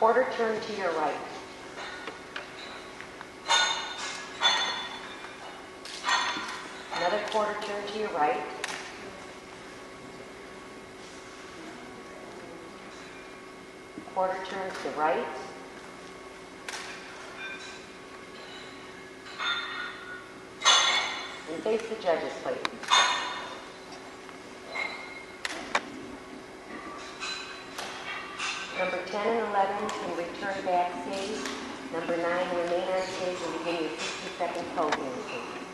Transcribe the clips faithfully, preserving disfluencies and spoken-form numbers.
quarter turn to your right. Another quarter turn to your right. Quarter turn to the right. And face the judges, please. Number ten and eleven can return backstage. Number nine, remain on stage and begin your sixty second closing routine.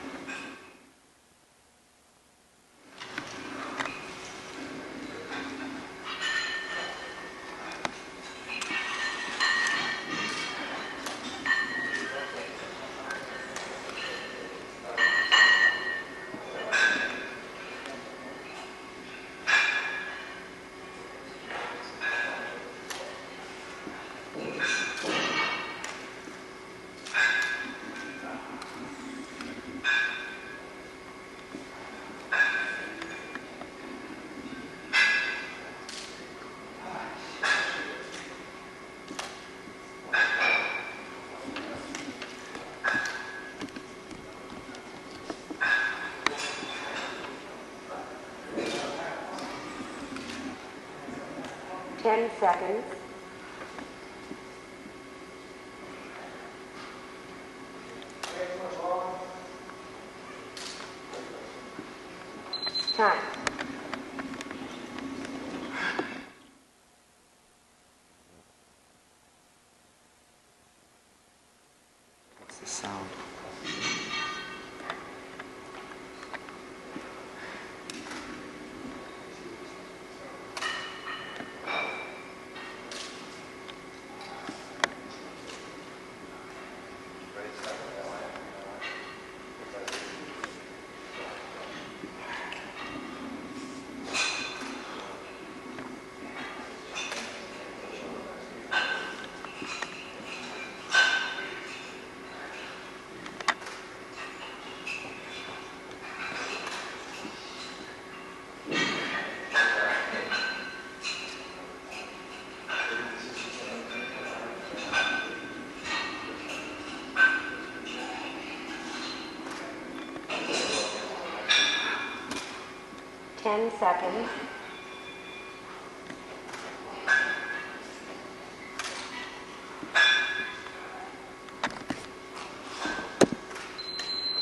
ten seconds. Time. What's the sound? ten seconds.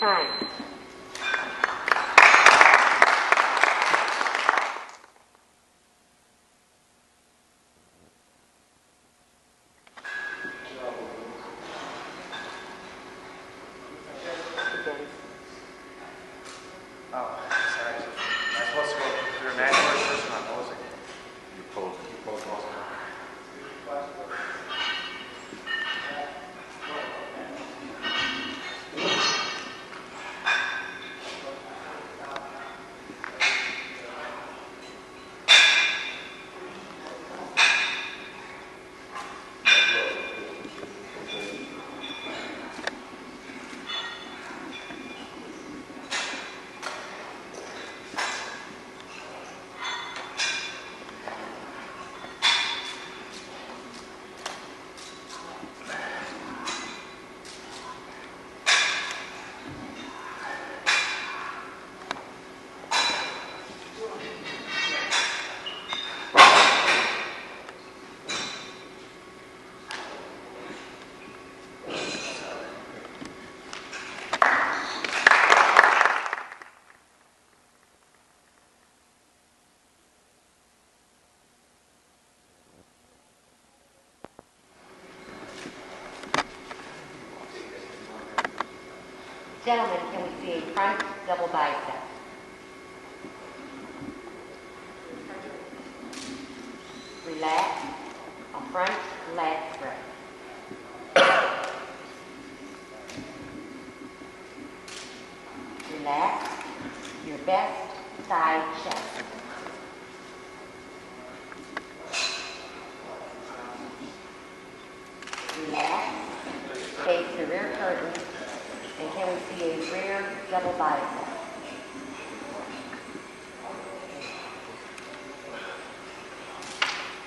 Time. Gentlemen, can we see a front double bicep? Relax, a front lat spread. Relax, your best side chest. Relax, face the rear curtain. And can we see a rear double bicep?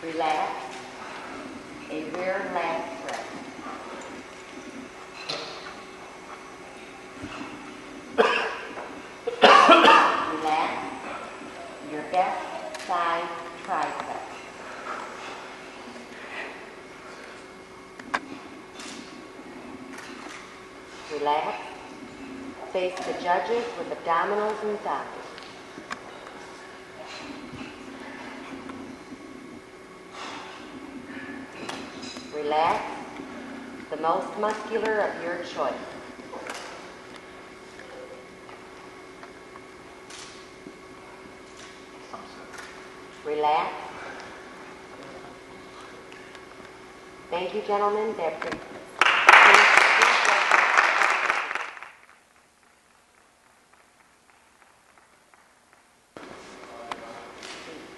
Relax. a rear lat press. Relax your best side tricep. Relax. Face the judges with abdominals and thighs. Relax the most muscular of your choice. Relax. Thank you, gentlemen. That's it.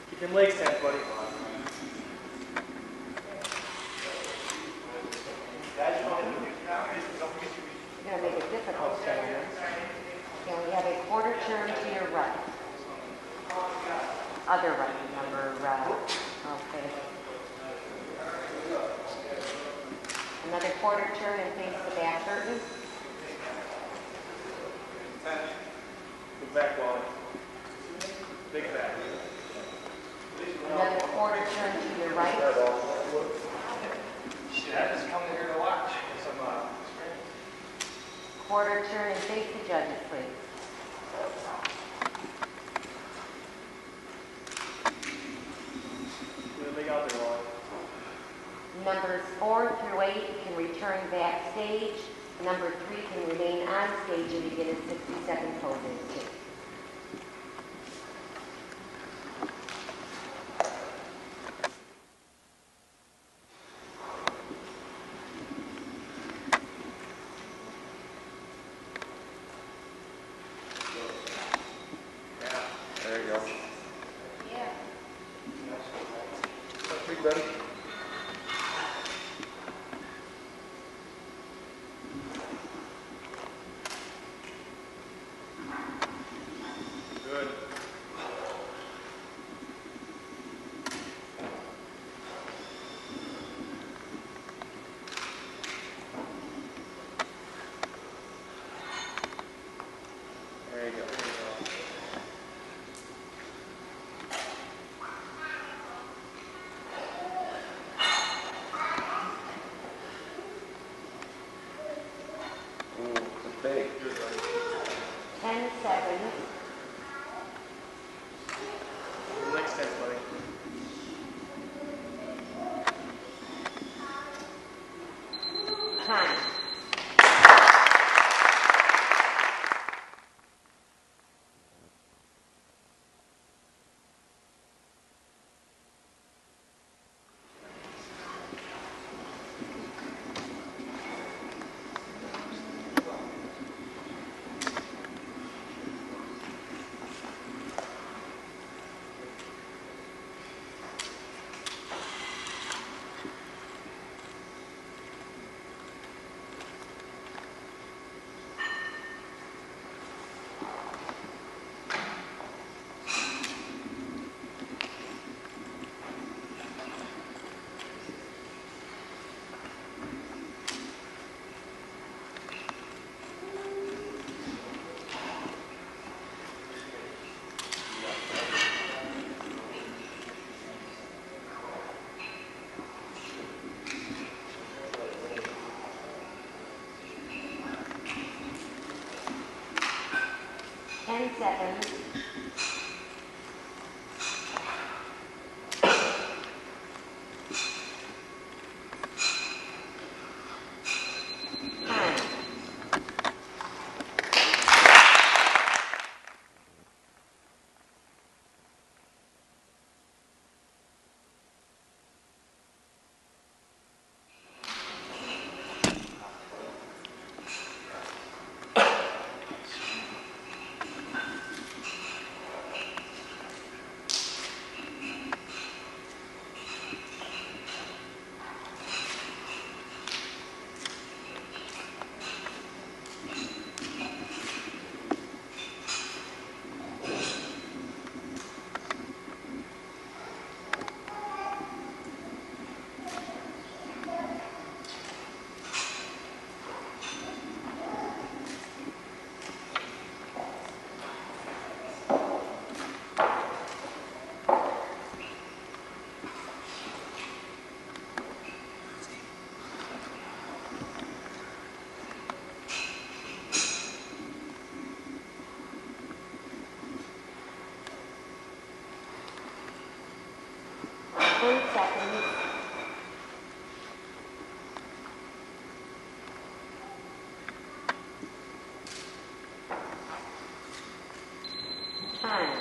Keep them legs tense, buddy. Other right, number right. Okay. Another quarter turn and face the back curtain. Big back wall. Big back. Another quarter turn to your right. Shit, I just come here to watch some uh, quarter turn and face the judges, please. Numbers four through eight can return backstage. Number three can remain on stage and begin a sixty-second posing kick. ten seconds. three seconds. Time.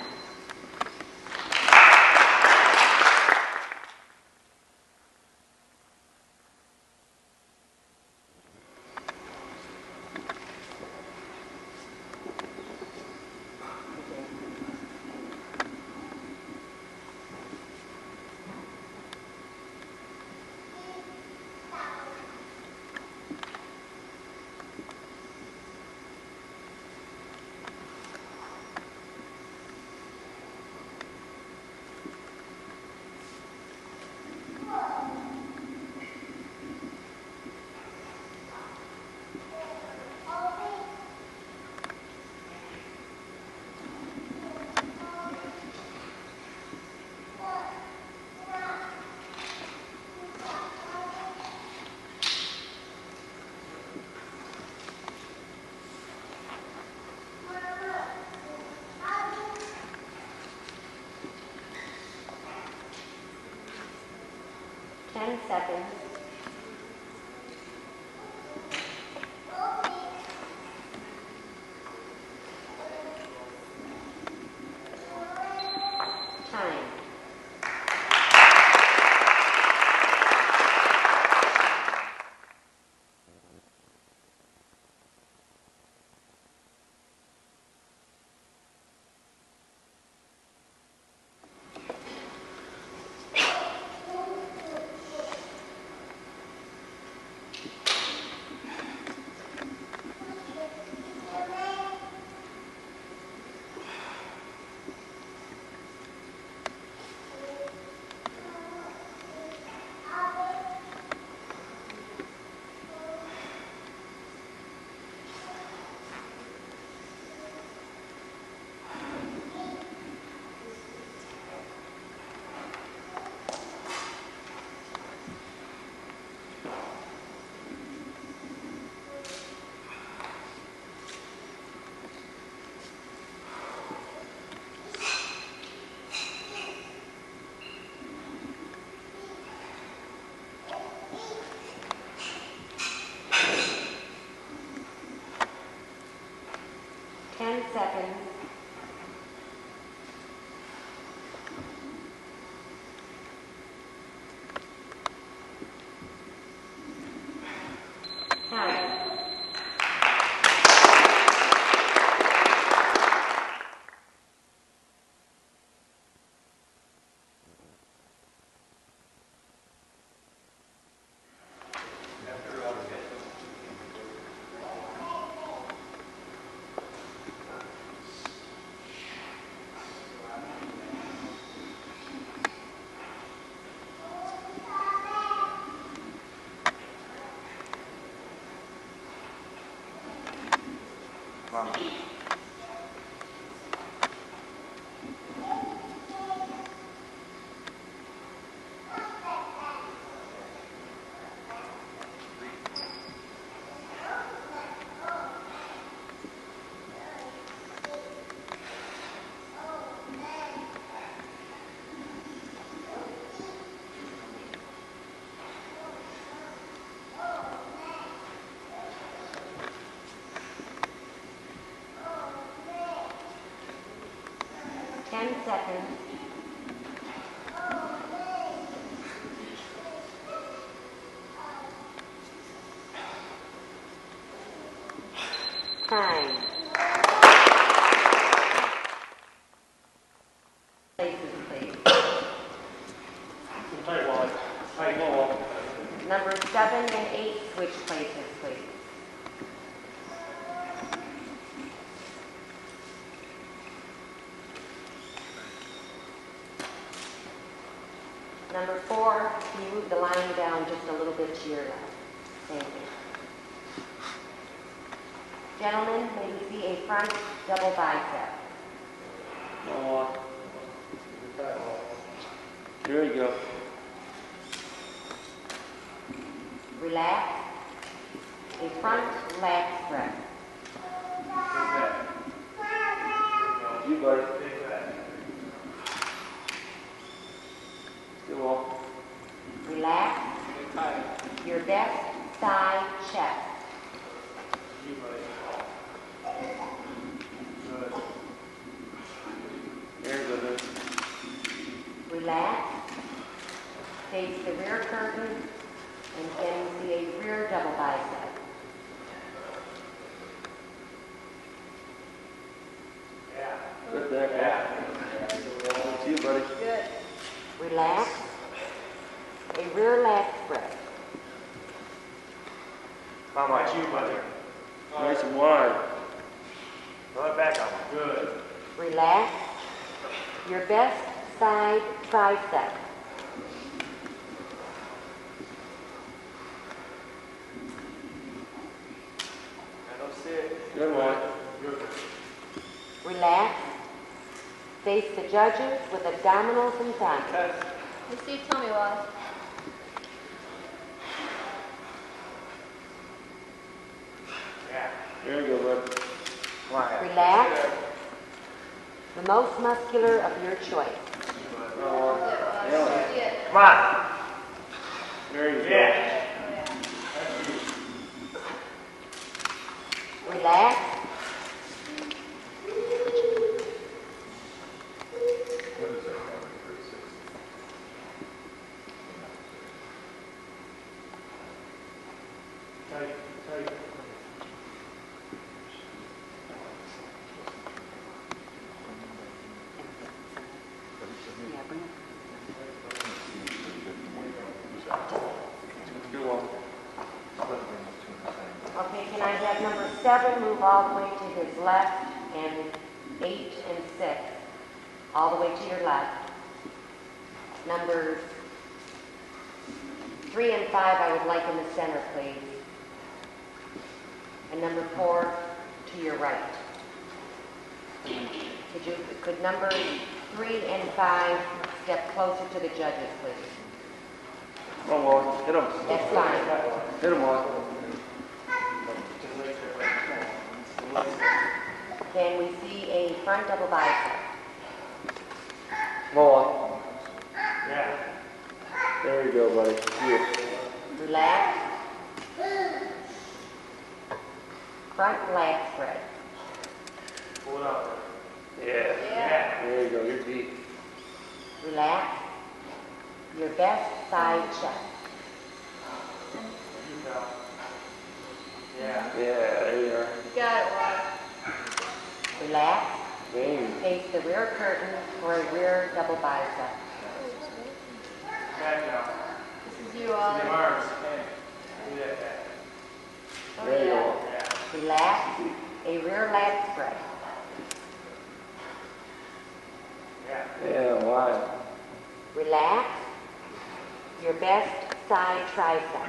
Ten seconds. Time. Seconds. Time. Wow. Ten seconds. Time. Places, please. Number seven and eight, switch places, please. Number four, you move the line down just a little bit to your left. Thank you. Gentlemen, may you see a front double bicep. No. There you go. Relax. A front lat spread. You got it. Go on. relax, face the rear curtain, and then see a rear double bicep. Good there, Pat. See you, buddy. Good. Relax. A rear lat spread. How about you, mother? Nice and wide. Throw it back on. Good. Relax. Your best side tricep. I don't see it. Good one. Good. Relax. Face the judges with abdominals and thighs. Yes. Steve, tell me why. Yeah. Very good, bud. Quiet. Relax. Yeah. The most muscular of your choice. Yeah. Yeah. Yeah. Come on. Very good. Yeah. Yeah. Relax. Seven, move all the way to his left, and eight and six, all the way to your left. Numbers three and five, I would like in the center, please. And number four, to your right. Could you, could number three and five step closer to the judges, please? Come on, Wallace. Hit him. That's fine. Hit him, Wallace. Then we see a front double bicep. More. Yeah. There you go, buddy. Yeah. Relax. Front leg spread. Pull it up. Yeah. Yeah. Yeah. There you go. You're deep. Relax. Your best side chest. Yeah. Yeah, there you are. You got it, Wallace. Relax. Dang. Face the rear curtain for a rear double bicep. Back now. This is you, Wallace. Your arms. Do that back. There you go. Relax. A rear lat spread. Yeah. Yeah, why? Relax. Your best side tricep.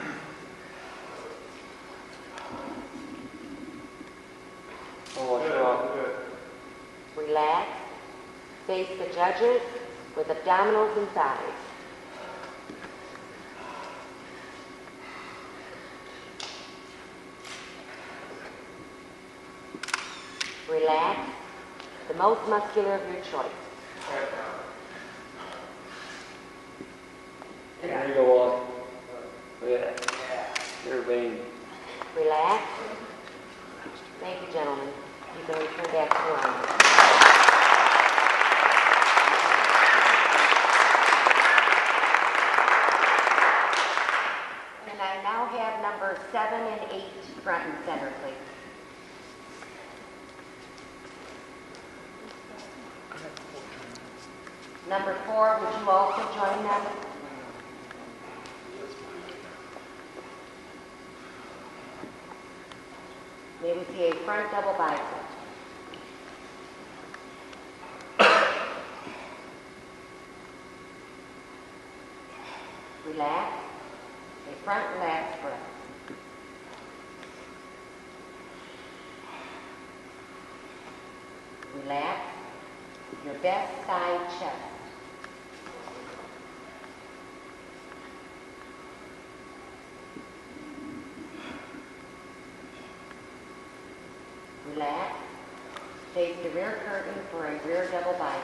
Good. Good. Relax. Face the judges with abdominals and thighs. Relax. The most muscular of your choice. There you go, Walt. Yeah. You're vain. Relax. Thank you, gentlemen. You can return back to line. And I now have number seven and eight front and center, please. Number four, would you also join them? May we see a front double bicep. Relax. A front lat spread. Relax. Your best side chest. Relax. Face the rear curtain for a rear double bicep.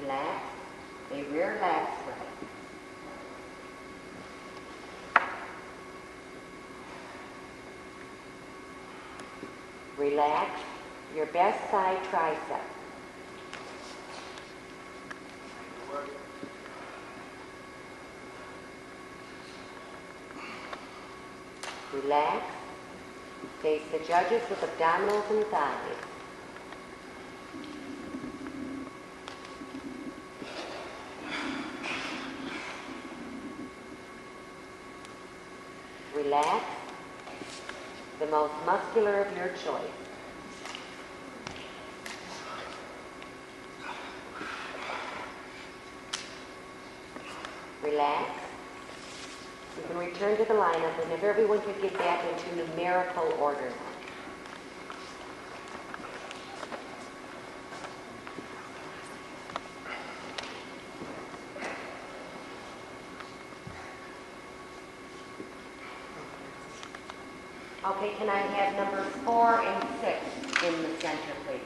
Relax. A rear lat spread. relax your best side tricep. Relax, face the judges with abdominals and thighs. Relax, the most muscular of your choice. Relax. You can return to the lineup, and if everyone could get back into numerical order. Okay, can I have numbers four and six in the center, please?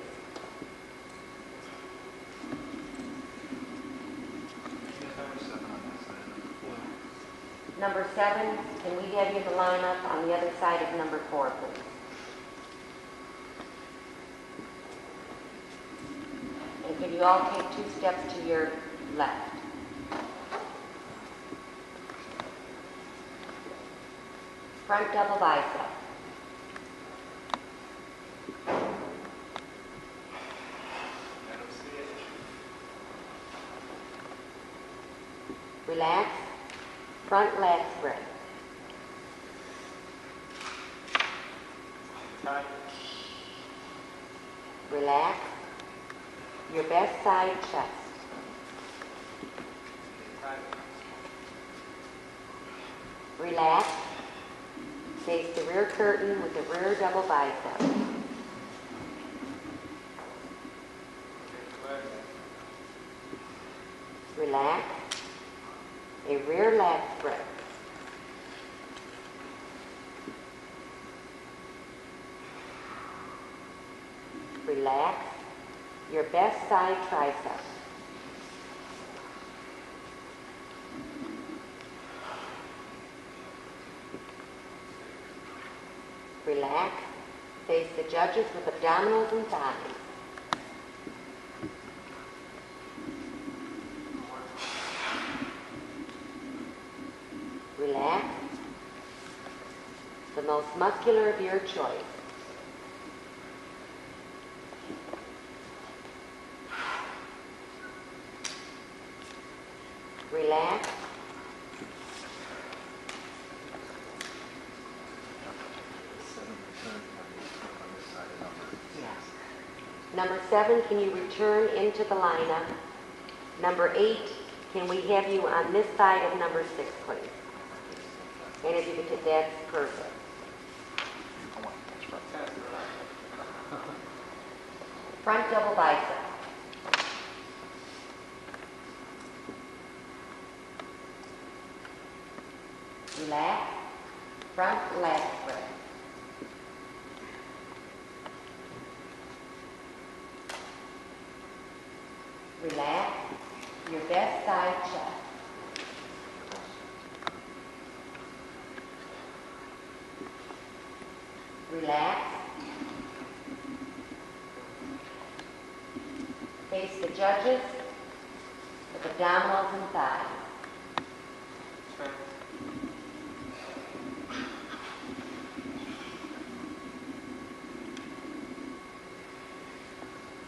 Number seven, can we have you the lineup on the other side of number four, please? And can you all take two steps to your left? Front double bicep. Relax. Front leg spread. Relax. Your best side chest. Relax. Face the rear curtain with the rear double bicep. Relax. A rear leg spread. Relax your best side tricep. Relax. Face the judges with abdominals and thighs. Relax, the most muscular of your choice. Relax. Yeah. Number seven, can you return into the lineup? Number eight, can we have you on this side of number six, please? And if you could take that, perfect. Front double bicep. Relax. Front leg spread. Relax. Your best side chest. Relax. Face the judges with abdominals and thighs.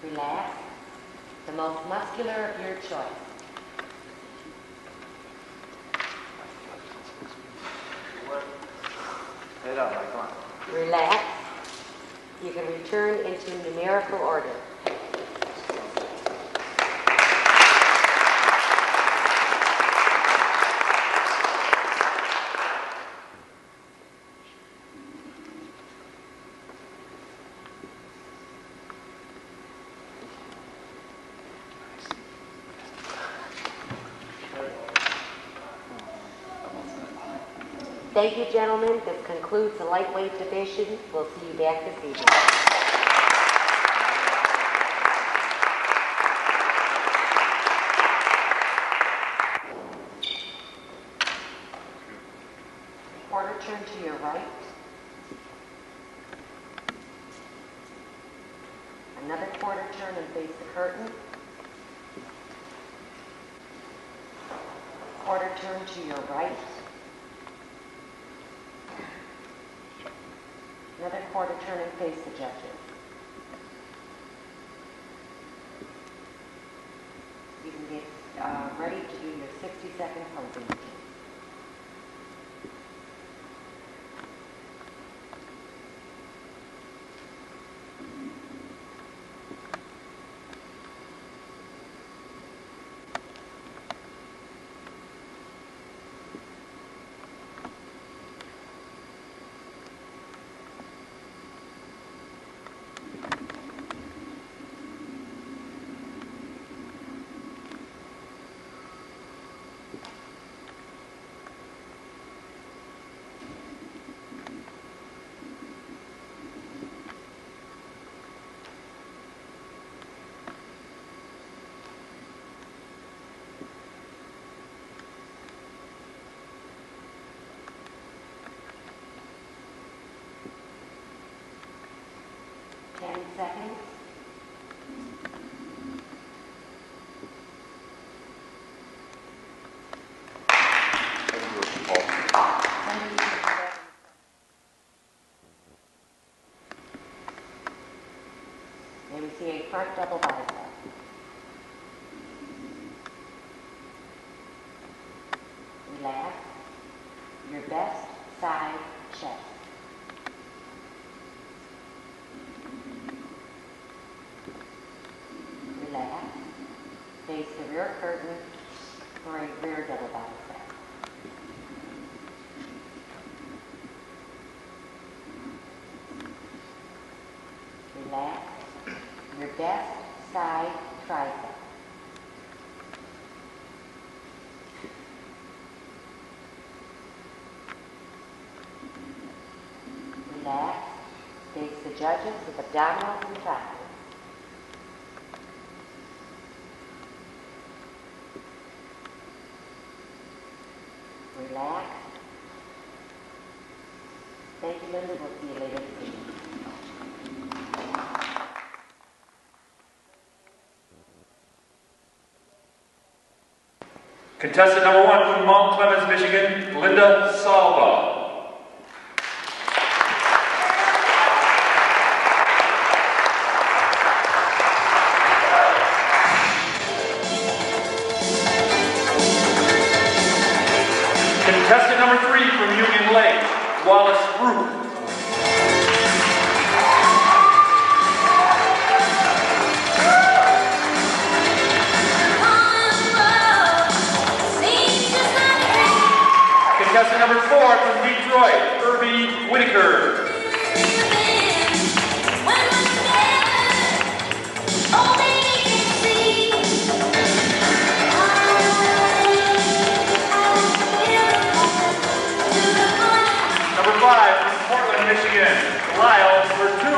Relax. The most muscular of your choice. Head up, like one. Relax. You can return into numerical order. Thank you, gentlemen. This concludes the lightweight division. We'll see you back this evening. Porter, turn to your right. Another quarter turn and face the curtain. Quarter turn to your right. Another quarter turn and face the judges. You can get uh, ready to do your sixty second posing routine. ten seconds. Then we see a front double bicep. Relax your best side chest. Face the rear curtain for a rear double bicep. Relax your best side tricep. Relax. Face the judges with abdominals and thighs. Relax. Thank you, Linda. We'll see you later this evening. Contestant number one from Mount Clemens, Michigan, Linda Salva. Wallace Rupp. Contestant number four from Detroit, Irving Whitaker. Lyle for two.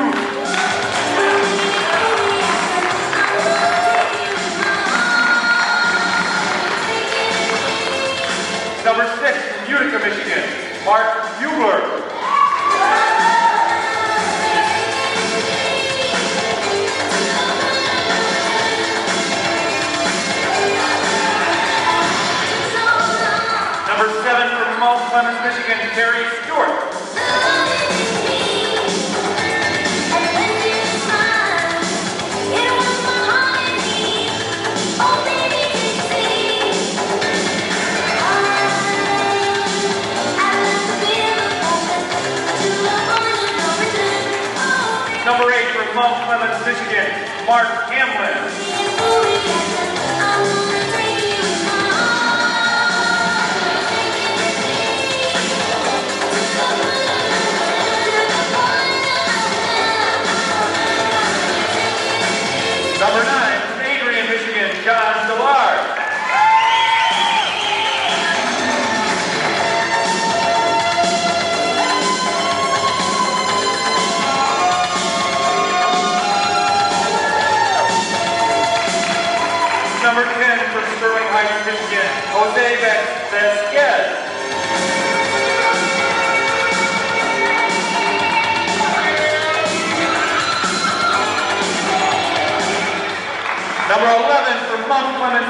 Number six from Utica, Michigan, Mark Huebler. Number seven from Mount Clemens, Michigan, Terry Stewart. Mount Clemens, Michigan, Mark Hamlin. Number nine, from Adrian, Michigan, John Savard.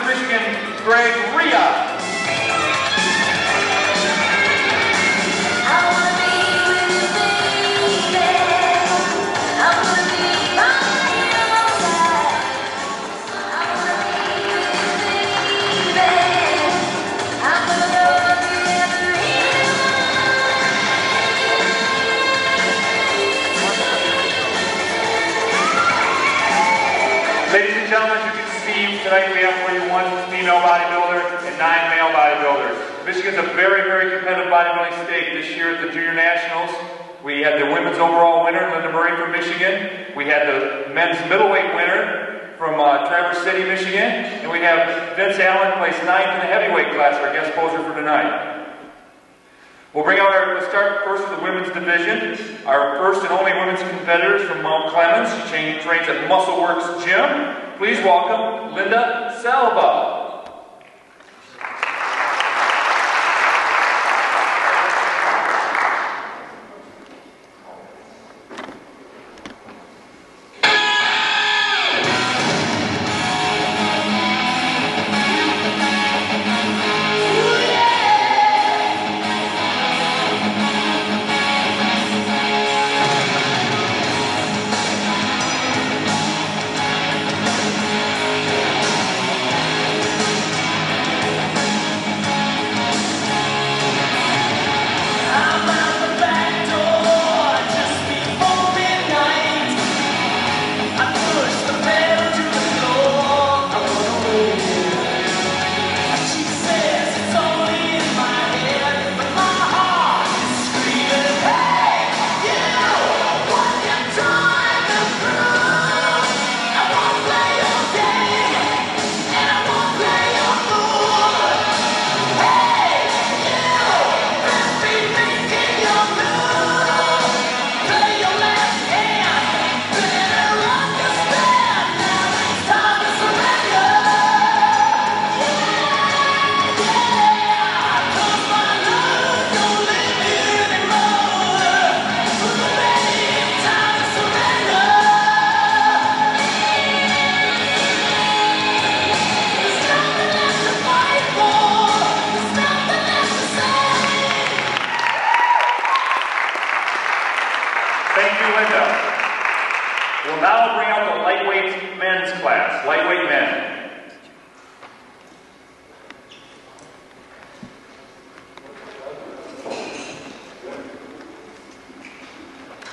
Christian Greg Rhea. Tonight we have for you one female bodybuilder and nine male bodybuilders. Michigan's a very, very competitive bodybuilding state. This year at the Junior Nationals, we had the women's overall winner, Linda Murray from Michigan. We had the men's middleweight winner from uh, Traverse City, Michigan. And we have Vince Allen placed ninth in the heavyweight class, our guest poser for tonight. We'll bring out our, we'll start first with the women's division. Our first and only women's competitors from Mount Clemens. She trains at Muscle Works Gym. Please welcome Linda Salva.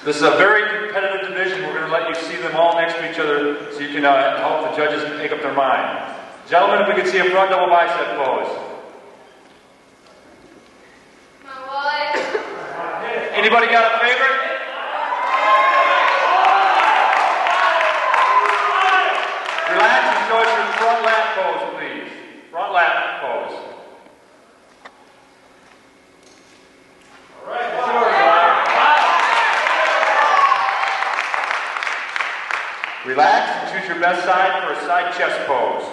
This is a very competitive division. We're going to let you see them all next to each other so you can uh, help the judges make up their mind. Gentlemen, if we could see a front double bicep pose. My wallet. Anybody got a favorite? Relax and show us your front lap pose, please. Front lap pose. All right. Relax and choose your best side for a side chest pose.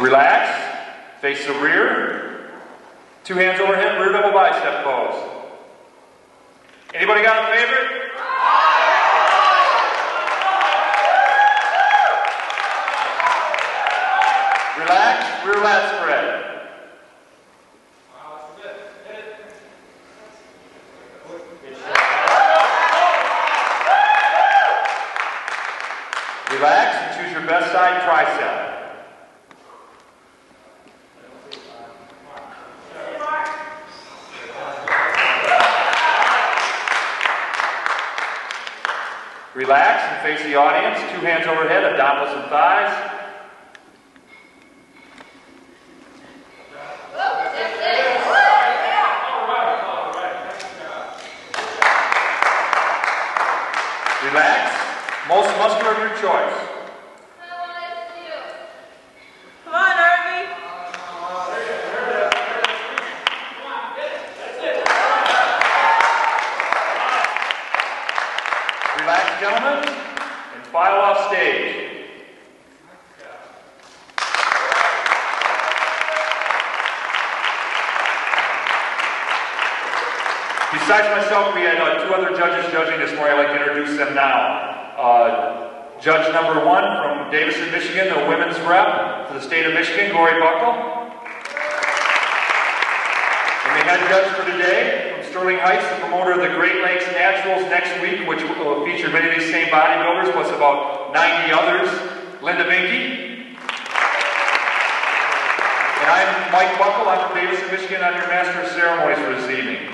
Relax, face the rear, two hands over hip, rear double bicep pose. Anybody got a favorite? Relax, rear lat spread. Relax and choose your best side tricep. Relax and face the audience, two hands overhead, abdominals and thighs. Most muscular of your choice. I want it too. Come on, Irving. Come on, get it. That's it. Relax, gentlemen, and file off stage. Besides myself, we had uh, two other judges judging this morning. I'd like to introduce them now. Uh, judge number one from Davison, Michigan, the women's rep for the state of Michigan, Glory Buckle. And the head judge for today, from Sterling Heights, the promoter of the Great Lakes Naturals next week, which will feature many of these same bodybuilders, plus about ninety others, Linda Binky. And I'm Mike Buckle. I'm from Davison, Michigan. I'm your Master of Ceremonies for this evening.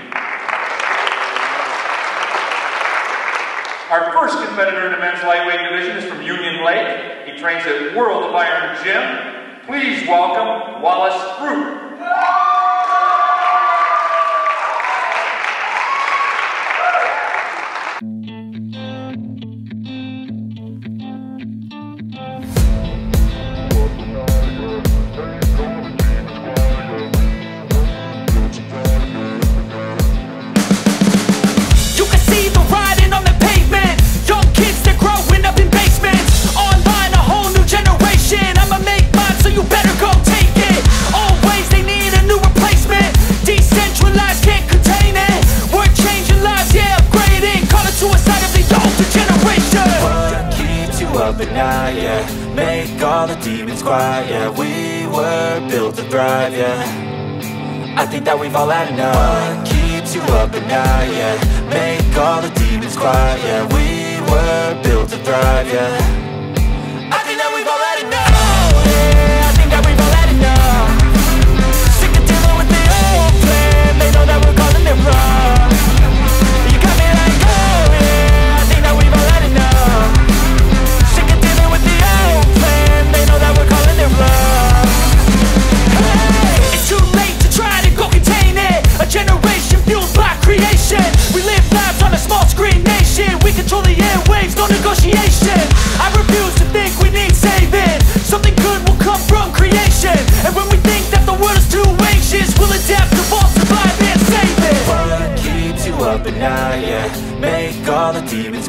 Our first competitor in the men's lightweight division is from Union Lake. He trains at World of Iron Gym. Please welcome Wallace Rupp. Yeah, we were built to thrive, yeah. I think that we've all had enough. What keeps you up at night, yeah? Make all the demons quiet, yeah. We were built to thrive, yeah. Yeah, make all the demons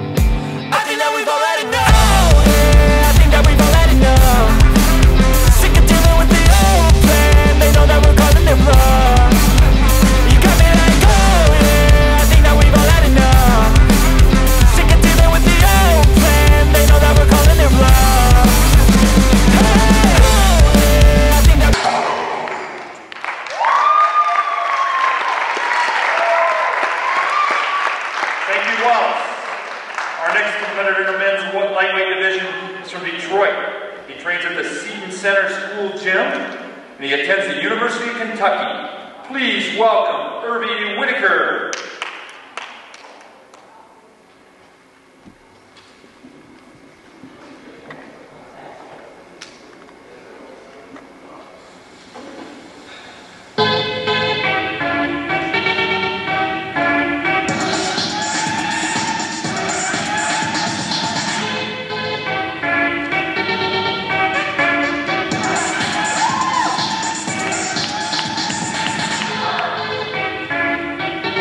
And he attends the University of Kentucky. Please welcome Irving Whitaker.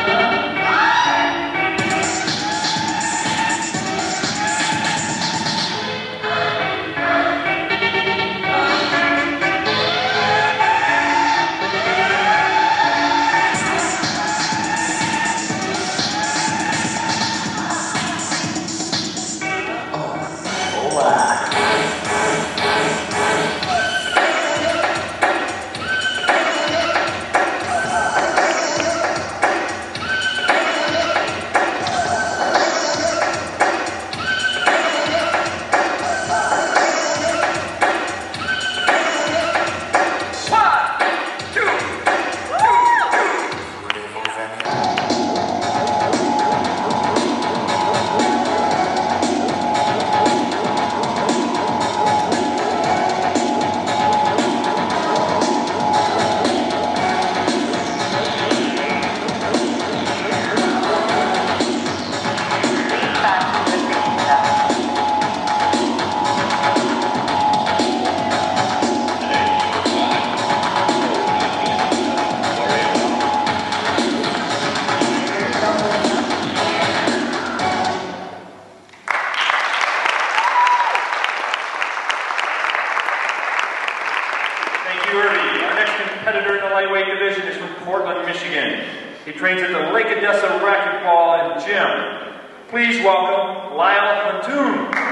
Oh! in the lightweight division is from Portland, Michigan. He trains at the Lake Odessa Racquetball and Gym. Please welcome Lyle Hutchinson.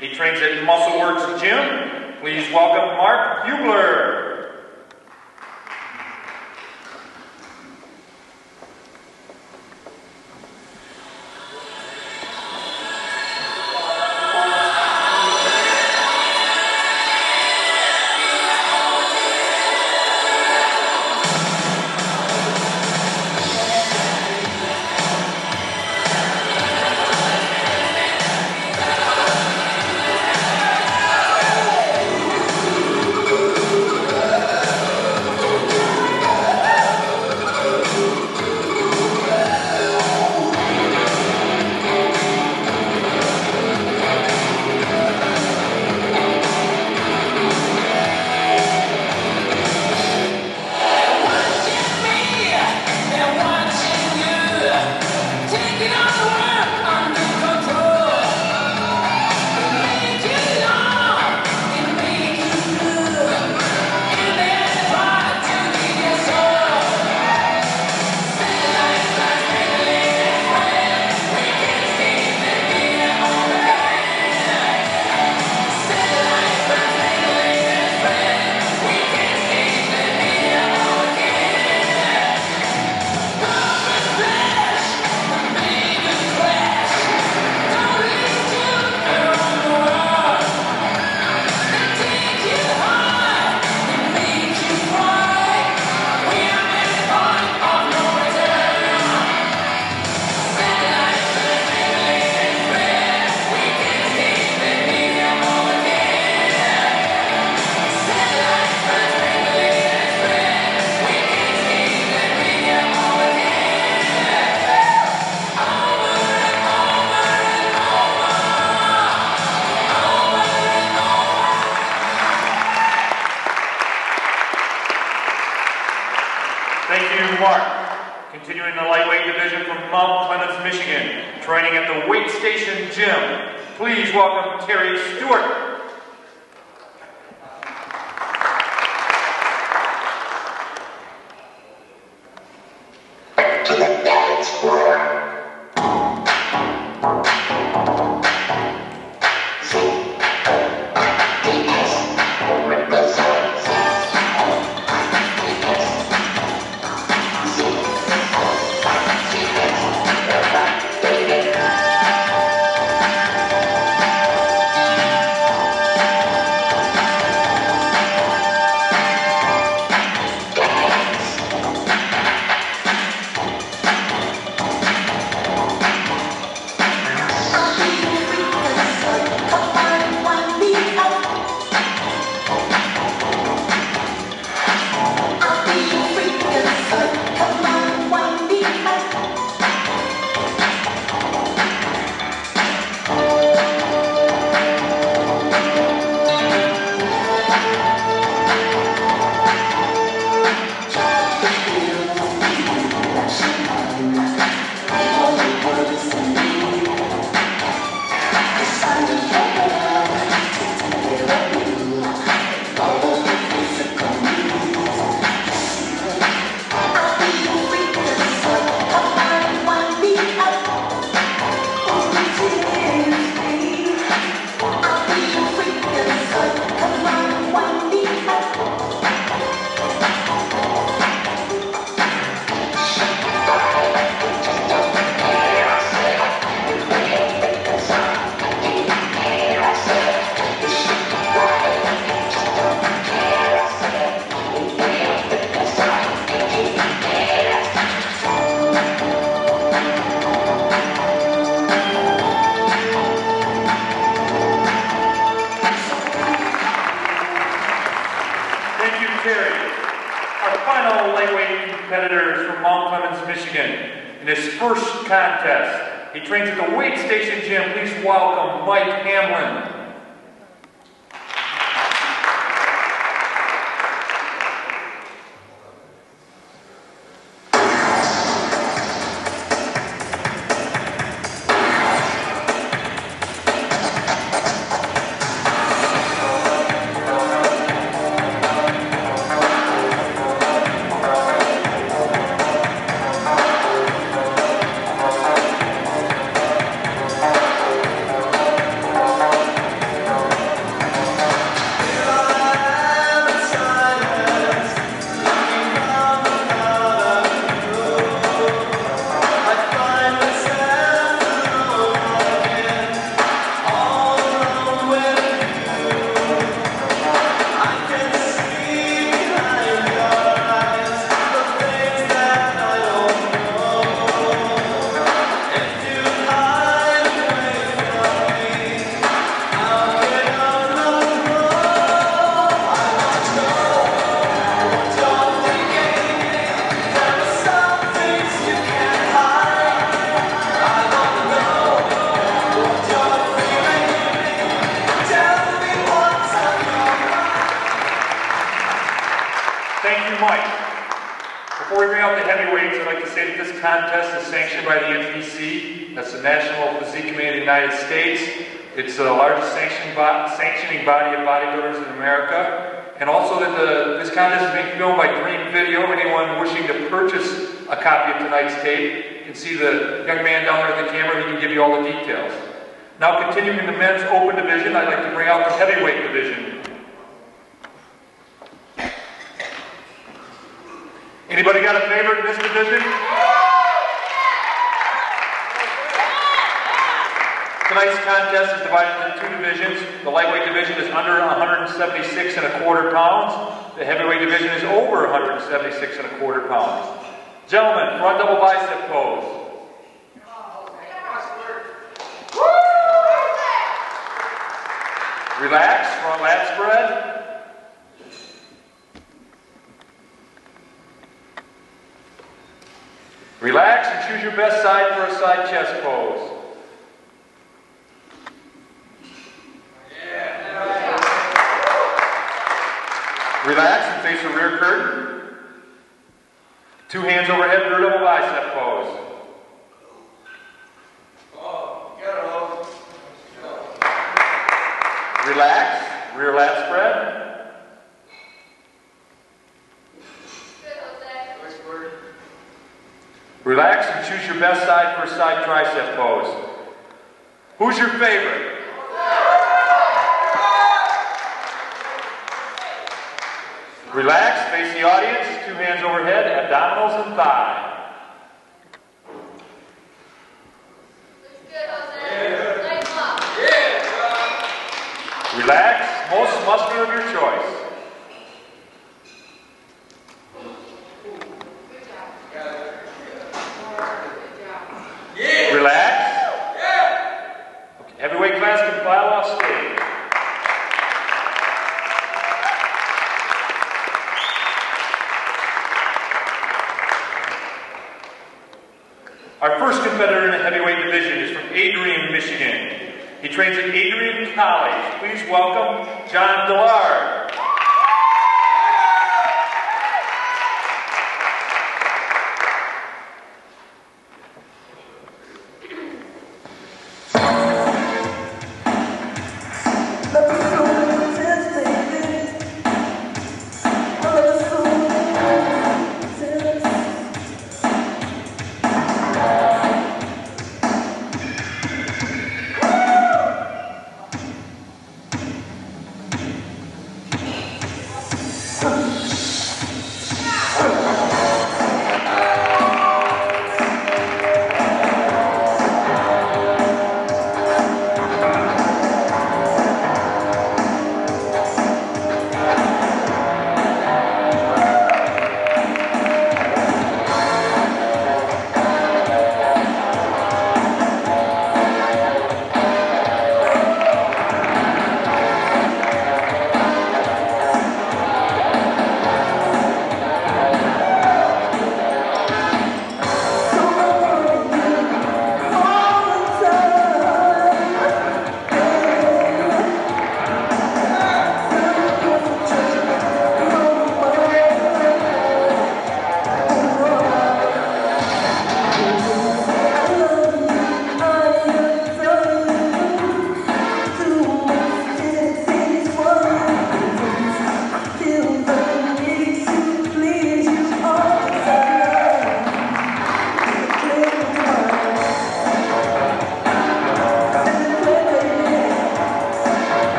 He trains at Muscle Works Gym. Please welcome Mark Huebler. his first contest. He trains at the Wade Station Gym. Please welcome Mike Hamlin.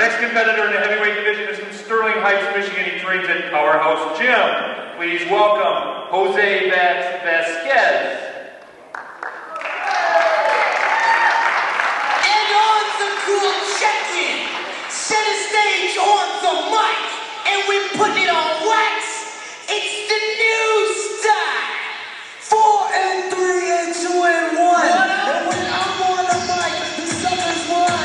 Our next competitor in the heavyweight division is from Sterling Heights, Michigan. He trains at Powerhouse Gym. Please welcome Jose Vasquez. And on the cool check-in, set a stage on the mic, and we're putting it on wax. It's the new style. Four and three and two and one. And when I'm on the mic, the suckers won.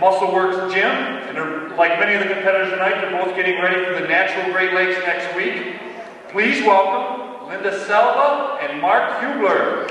Muscle Works Gym, and they're, like many of the competitors tonight, they're both getting ready for the Natural Great Lakes next week. Please welcome Linda Salva and Mark Huebler.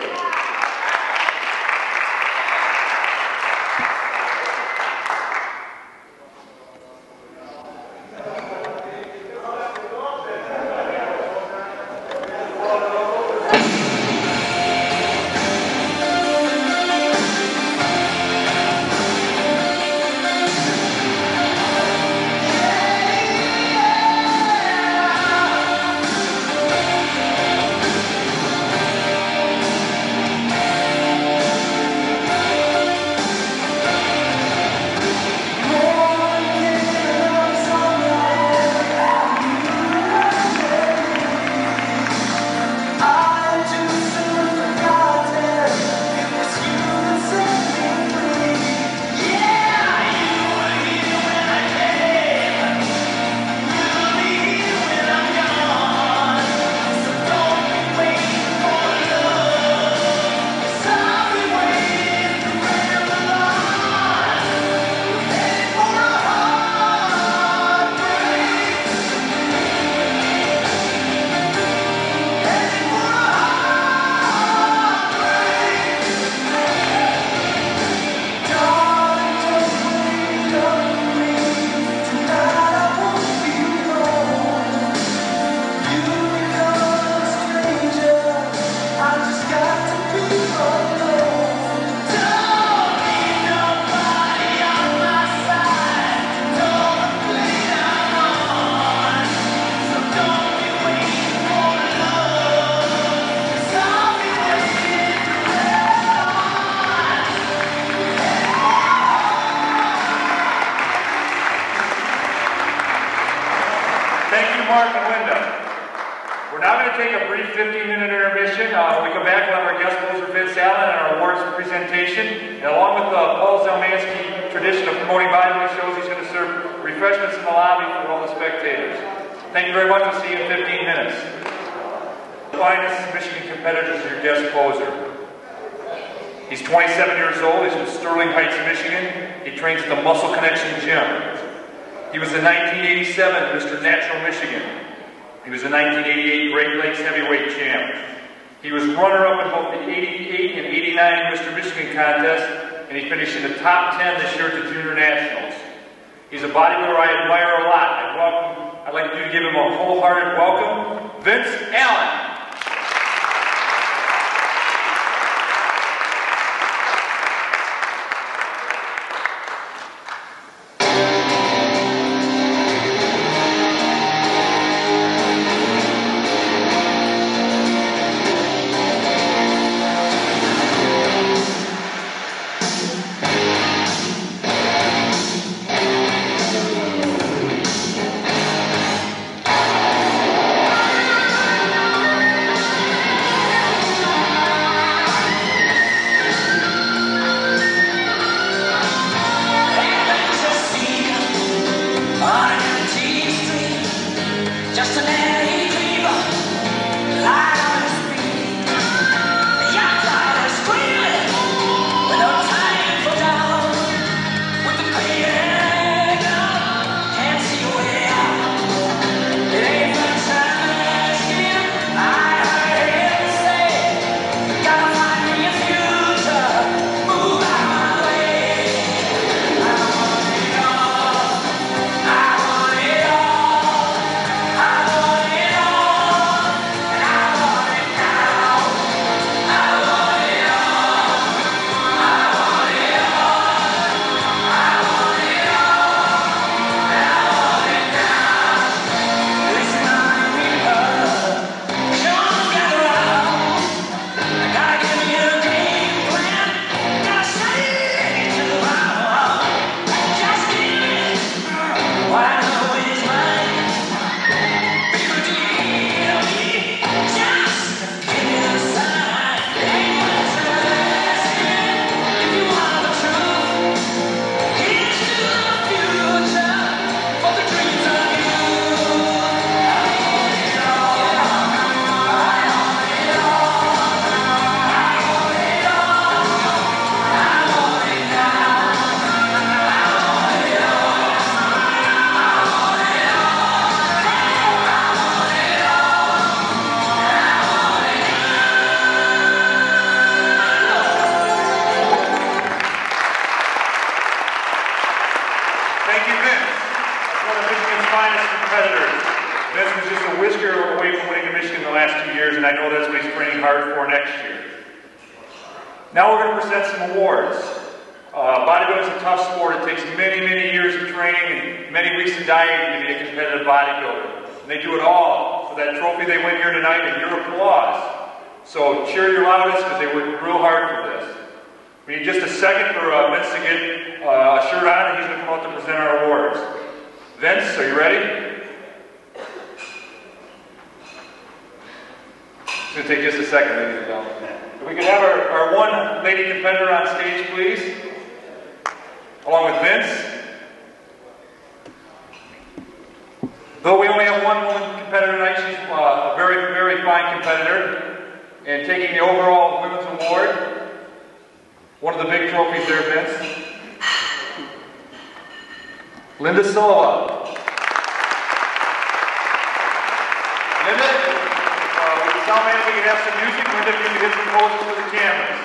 Mark and Linda. We're now going to take a brief fifteen minute intermission. Uh, when we come back, we'll have our guest host for Vince Allen and our awards presentation. And along with uh, Paul Belmanski tradition of promoting bodybuilding shows, he's going to serve refreshments in the lobby for all the spectators. Thank you very much. We'll see you in fifteen minutes. Finest Michigan competitor is your guest poser. He's twenty-seven years old. He's from Sterling Heights, Michigan. He trains at the Muscle Connection Gym. He was the nineteen eighty-seven Mister Natural Michigan. He was the nineteen eighty-eight Great Lakes Heavyweight Champ. He was runner-up in both the eighty-eight and eighty-nine Mister Michigan contest, and he finished in the top ten this year at the Junior Nationals. He's a bodybuilder I admire a lot. I welcome, I'd like you to give him a wholehearted welcome, Vince Allen. Linda Salva. Linda, uh, with the sound man, we can have some music. Linda, if you can hit some poses for the cameras.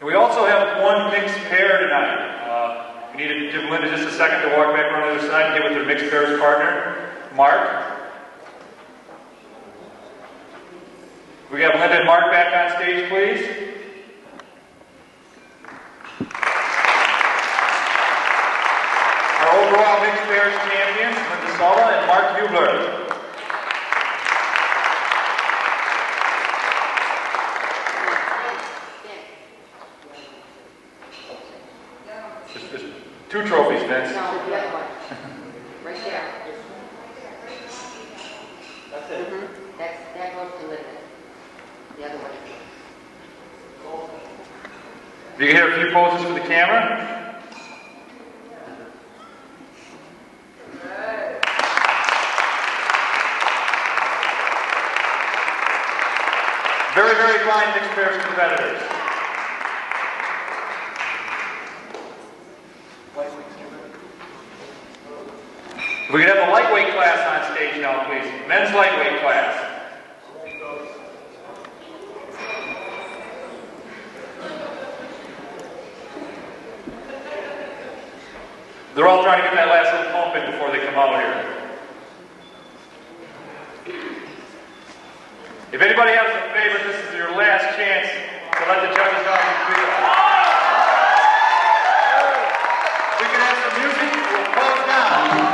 And we also have one mixed pair tonight. We need to give Linda just a second to walk back around the other side and get with their mixed pairs partner, Mark. We have Linda and Mark back on stage, please. Our old overall mixed pairs champions, Linda Salva and Mark Huebler. There's, there's two trophies, Vince. No, the other one. Right there. That's it. Mm-hmm. That's, that goes to Linda. The other one. Do you hear a few poses for the camera? Very, very fine and experienced competitors. We could have a lightweight class on stage now, please. Men's lightweight class. They're all trying to get that last little pump in before they come out here. If anybody has a favor, this is your last chance to let the judges know you feel. We can have some music. We'll close down.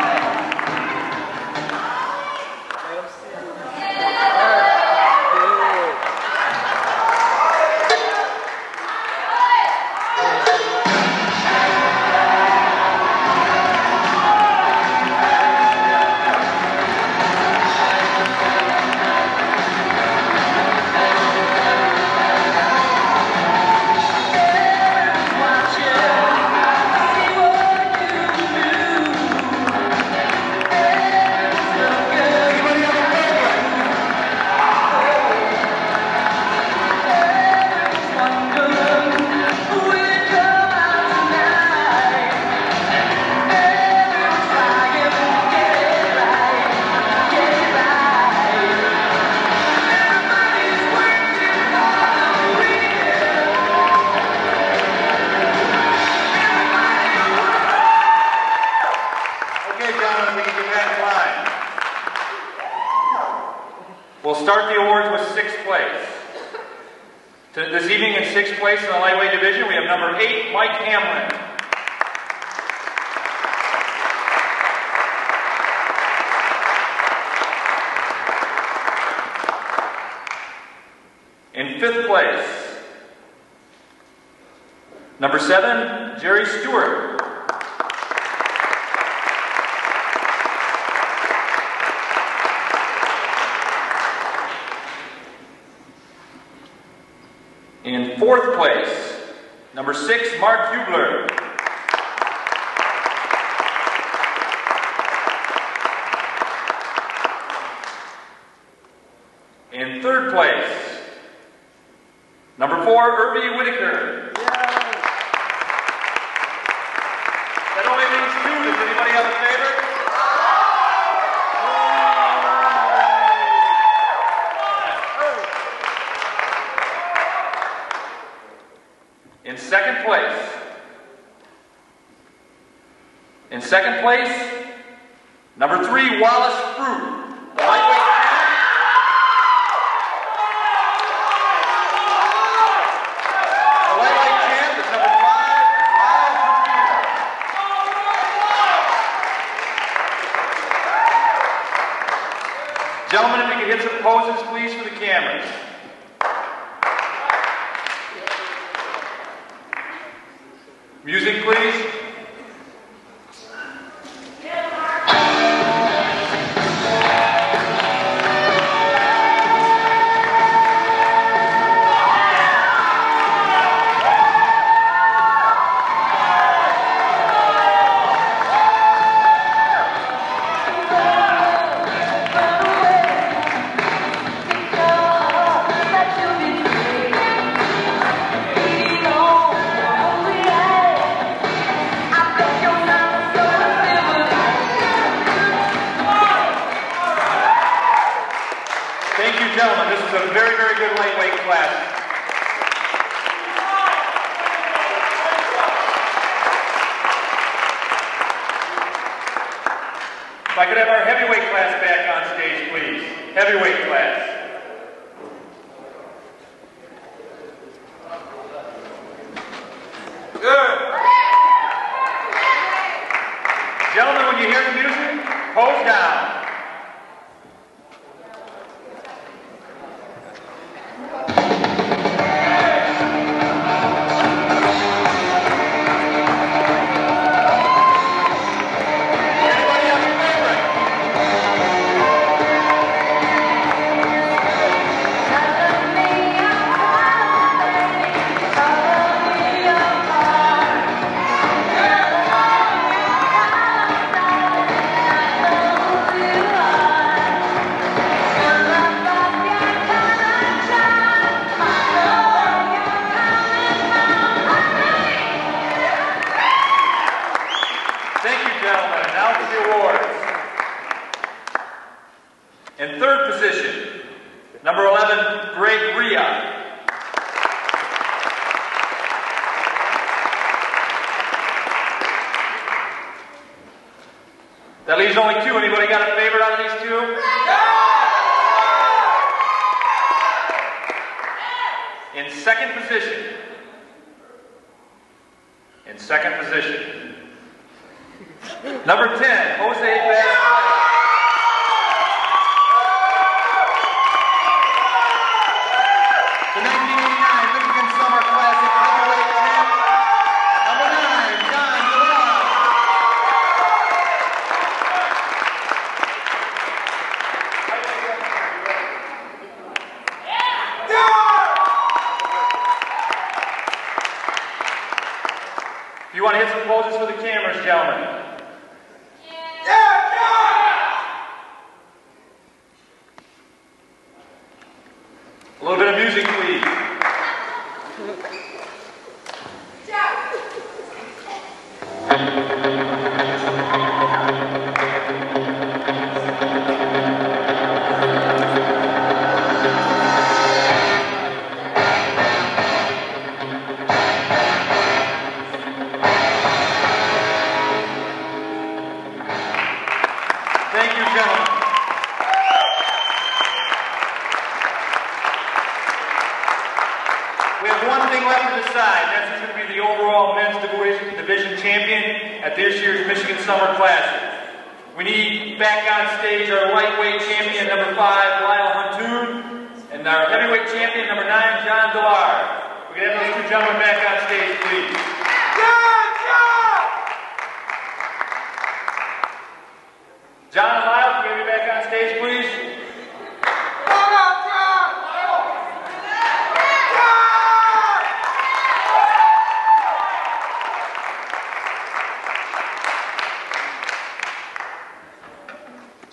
Gentlemen, when you hear the music, pose down.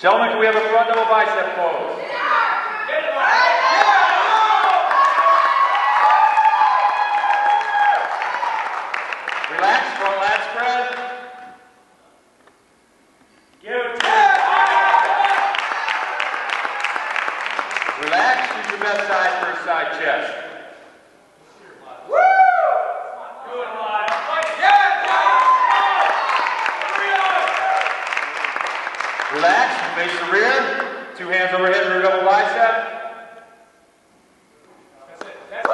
Gentlemen, can we have a front double bicep pose? Yeah. Yeah. Relax, front lat spread. Give it to yeah. Relax, use your best side for a side chest. Face the rear, two hands overhead, rear double bicep. That's it. That's it.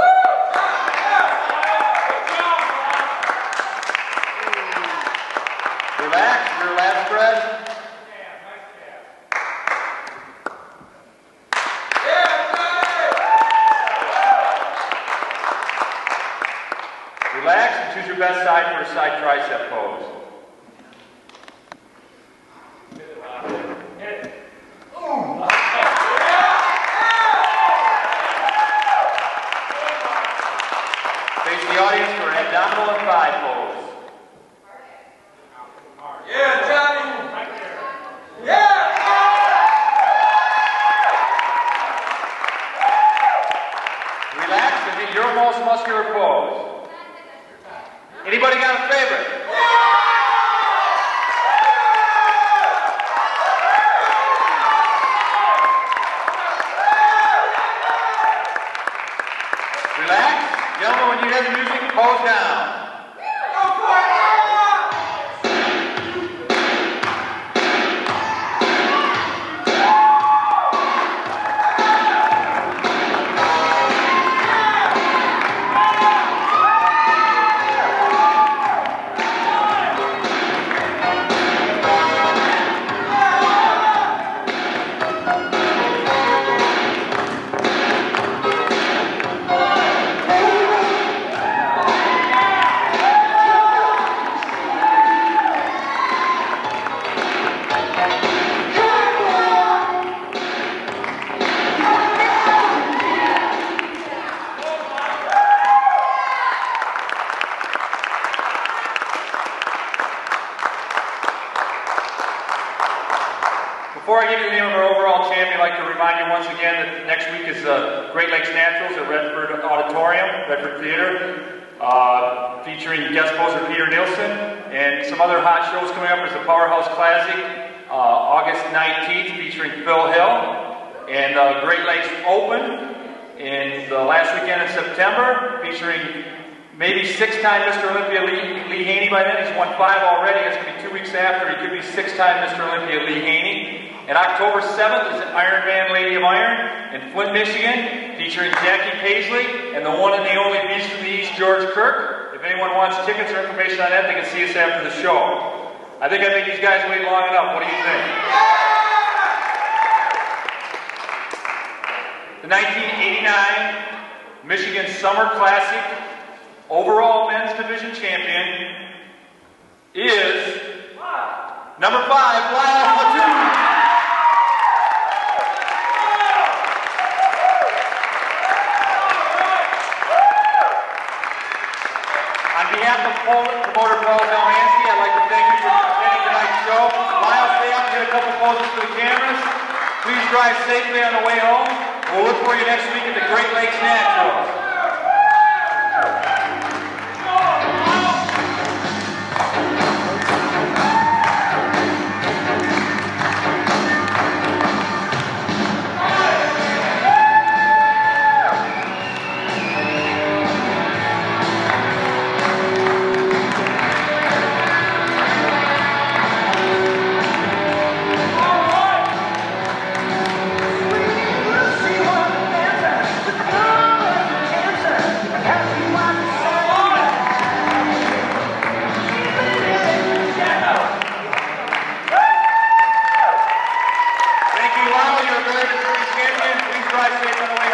Relax, rear lat spread. Yeah, relax and choose your best side for a side tricep pose. Your most muscular pose. Anybody got a favorite? Before I give you the name of our overall champion, I'd like to remind you once again that next week is uh, Great Lakes Naturals at Redford Auditorium, Redford Theater, uh, featuring guest poster Peter Nielsen, and some other hot shows coming up is the Powerhouse Classic, uh, August nineteenth, featuring Phil Hill, and uh, Great Lakes Open, in the last weekend in September, featuring maybe six-time Mister Olympia Lee, Lee Haney. By then, he's won five already. It's going to be two weeks after. He could be six-time Mister Olympia Lee Haney. And October seventh is Iron Man Lady of Iron in Flint, Michigan, featuring Jackie Paisley and the one and the only Beast of the East, George Kirk. If anyone wants tickets or information on that, they can see us after the show. I think I made these guys wait long enough. What do you think? The nineteen eighty-nine Michigan Summer Classic overall men's division champion is number five, Lyle Hutchinson. On behalf of promoter Paul Belmanski, I'd like to thank you for attending tonight's show. Lyle, stay up and get a couple poses for the cameras. Please drive safely on the way home. We'll look for you next week at the Great Lakes Nationals. Thank you, Lyle. You're a very deserving champion. Please drive safe on the way.